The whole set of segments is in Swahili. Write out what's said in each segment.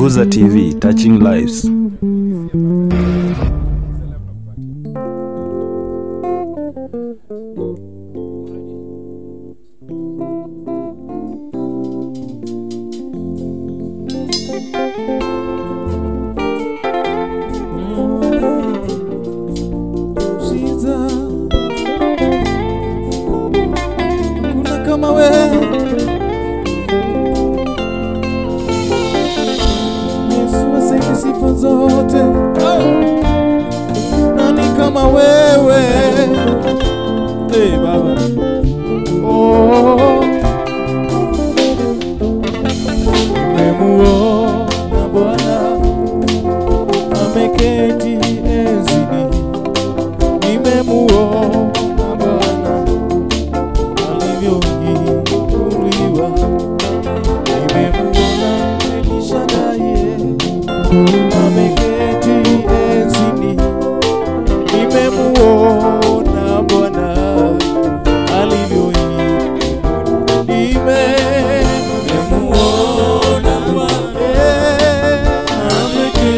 Guza TV, touching lives. Zote, nani kama wewe, hey baba, oh, Nimemuona Bwana ameketi enzini, Nimemuona Bwana alivyoinuliwa, Nimemuona elisha naye. Ameketi enzini, nimemuona Bwana alivyoinuliwa, nimemuona Bwana ameketi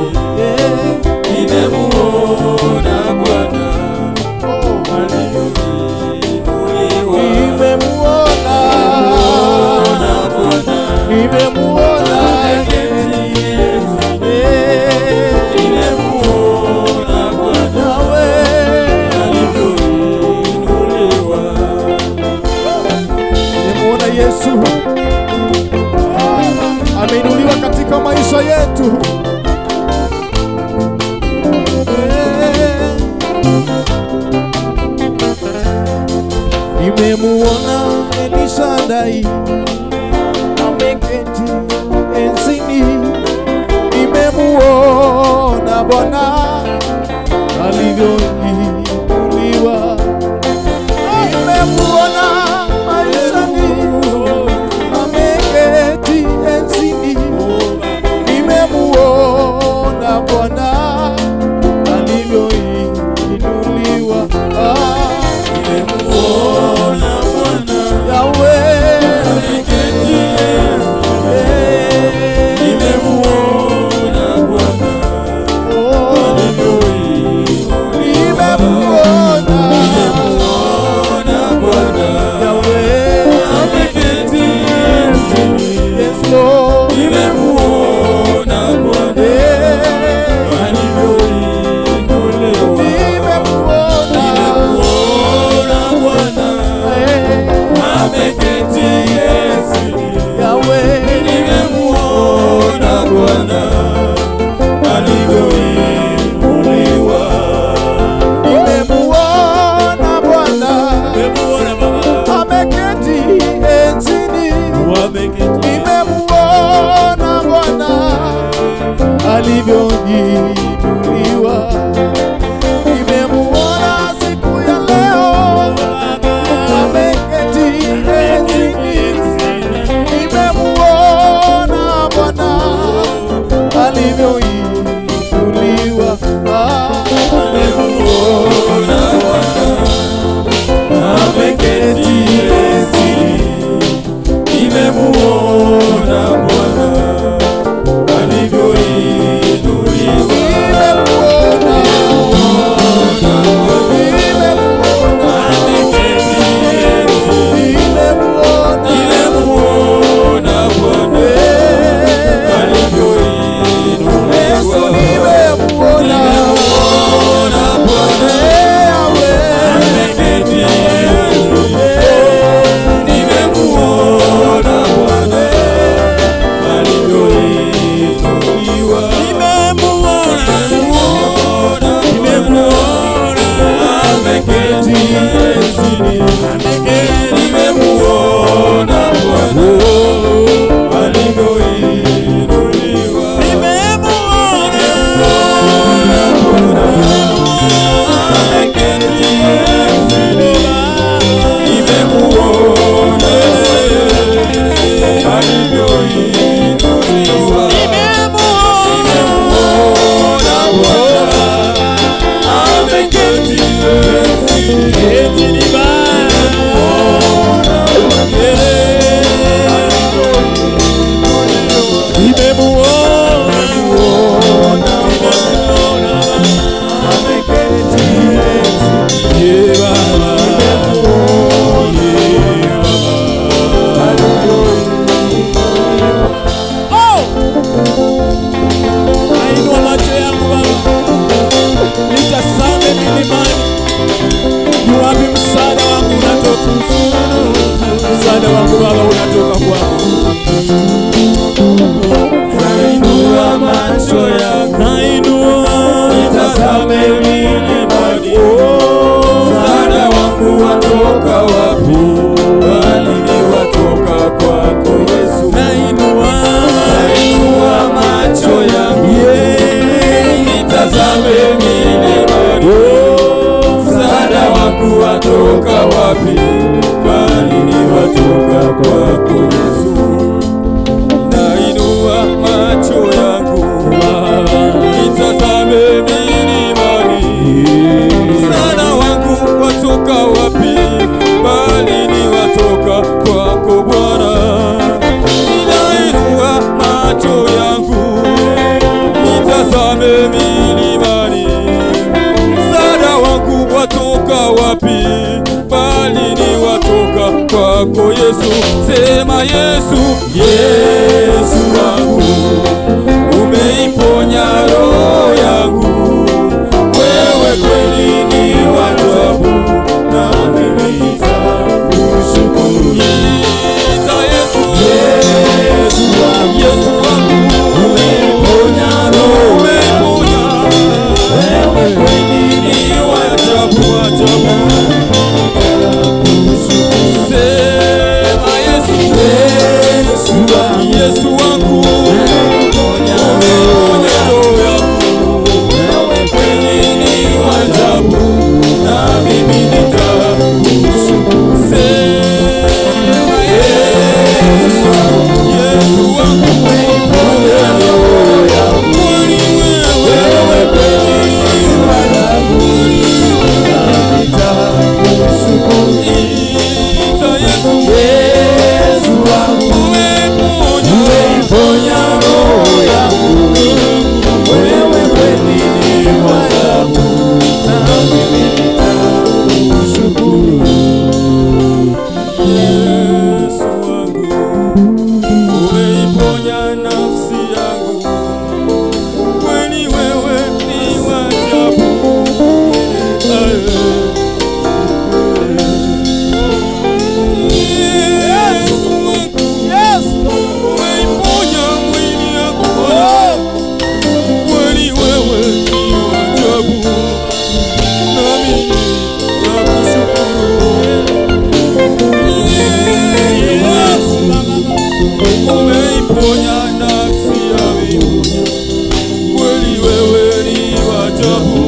enzini, nimemuona Bwana alivyoinuliwa, nimemuona ameinuliwa katika maisha yetu. Nimemuona elisha naye ameketi enzini, nimemuona Bwana alivyoinuliwa, nimemuona alivyoinuliwa, nimemuona siku ya leo ameketi enzini, nimemuona Bwana alivyoinuliwa, nimemuona Bwana ameketi enzini, nimemuona Bwana Wapi msaada wangu unatoka? Msaada wangu Baba unatoka kwako. Nainua macho yangu, nainua nitazame mimi bali. Msaada wangu watoka wapi? Bali ni watoka kwako Yesu. Nainua macho yangu, nitazame mimi bali. Watoka wapi? Bali ni watoka kwako Yesu. Nainua macho yangu, nitazame mimi bali. Msaada wangu watoka wapi? Bali ni watoka kwako Bwana. Nainua macho yangu, nitazame mimi bali. Msaada wangu watoka wapi? Kwako Yesu, sema Yesu, Yesu wangu, umeiponya roho yangu, wewe kweli ni wa ajabu, na mimi nitakushukuru. Yesu, Yesu wangu, Yesu wangu, umeiponya roho yangu, wewe kweli ni wa ajabu. Yesu wangu, wewe kweli ni wa ajabu, na mimi nitakushukuru. Yesu wangu, wewe kweli ni wa ajabu, na mimi nitakushukuru. Yesu wangu, umeponya roho yangu, wewe kweli ni wa ajabu, na mimi nitakushukuru. Yesu wangu, umeiponya nafsi yangu, kweli wewe ni wa ajabu.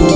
Yes,